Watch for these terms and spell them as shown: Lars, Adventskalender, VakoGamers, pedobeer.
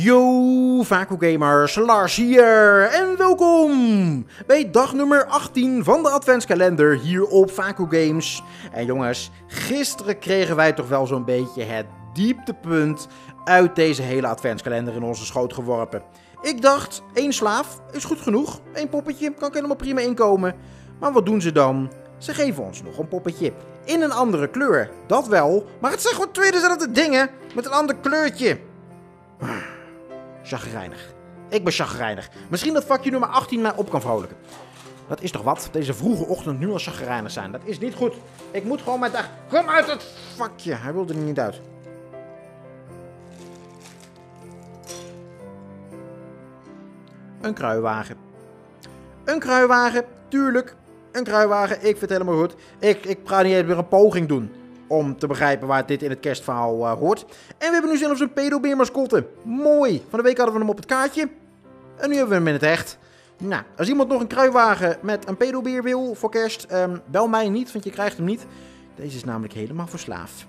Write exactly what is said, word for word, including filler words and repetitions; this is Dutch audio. Yo, VakoGamers, Lars hier en welkom bij dag nummer achttien van de Adventskalender hier op VakoGamers. En jongens, gisteren kregen wij toch wel zo'n beetje het dieptepunt uit deze hele Adventskalender in onze schoot geworpen. Ik dacht, één slaaf is goed genoeg, één poppetje, kan ik helemaal prima inkomen. Maar wat doen ze dan? Ze geven ons nog een poppetje in een andere kleur, dat wel, maar het zijn gewoon twee dezelfde dingen met een ander kleurtje. Chagrijnig. Ik ben chagrijnig. Misschien dat vakje nummer achttien mij op kan vrolijken. Dat is toch wat? Deze vroege ochtend nu al chagrijnig zijn. Dat is niet goed. Ik moet gewoon mijn dag... Kom uit het vakje. Hij wilde er niet uit. Een kruiwagen. Een kruiwagen. Tuurlijk. Een kruiwagen. Ik vind het helemaal goed. Ik, ik ga niet weer een poging doen om te begrijpen waar dit in het kerstverhaal uh, hoort. En we hebben nu zelfs een pedobeer mascotte. Mooi. Van de week hadden we hem op het kaartje. En nu hebben we hem in het echt. Nou, als iemand nog een kruiwagen met een pedobeer wil voor kerst, Um, bel mij niet, want je krijgt hem niet. Deze is namelijk helemaal verslaafd.